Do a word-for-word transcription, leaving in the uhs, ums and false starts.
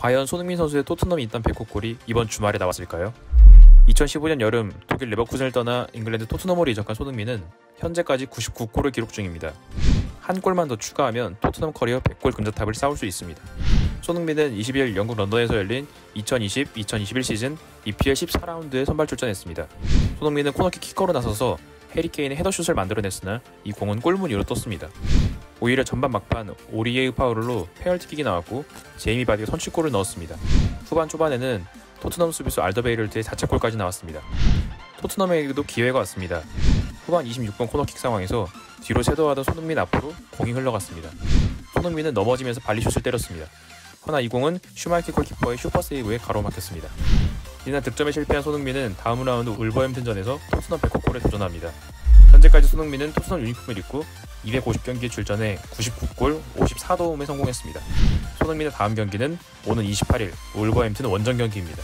과연 손흥민 선수의 토트넘이 있던 백호 골이 이번 주말에 나왔을까요? 이천십오 년 여름 독일 레버쿠젠을 떠나 잉글랜드 토트넘으로 이적한 손흥민은 현재까지 구십구 골을 기록 중입니다. 한 골만 더 추가하면 토트넘 커리어 백 골 금자탑을 쌓을 수 있습니다. 손흥민은 이십이일 영국 런던에서 열린 이천이십 이천이십일 시즌 이피엘 십사 라운드에 선발 출전했습니다. 손흥민은 코너킥 키커로 나서서 해리케인의 헤더슛을 만들어냈으나 이 공은 골문 위로 떴습니다. 오히려 전반 막판 오리에이 파울로 페널티킥이 나왔고 제이미 바디 선취골을 넣었습니다. 후반 초반에는 토트넘 수비수 알더베이로드의 자책골까지 나왔습니다. 토트넘에게도 기회가 왔습니다. 후반 이십육 분 코너킥 상황에서 뒤로 섀도우하던 손흥민 앞으로 공이 흘러갔습니다. 손흥민은 넘어지면서 발리슛을 때렸습니다. 허나 이 공은 슈마이키 골키퍼의 슈퍼세이브에 가로막혔습니다. 이날 득점에 실패한 손흥민은 다음 라운드 울버햄튼전에서 토트넘 백호 골에 도전합니다. 현재까지 손흥민은 토트넘 유니폼을 입고 이백오십 경기에 출전해 구십구 골 오십사 도움에 성공했습니다. 손흥민의 다음 경기는 오는 이십팔일 울버햄튼 원정 경기입니다.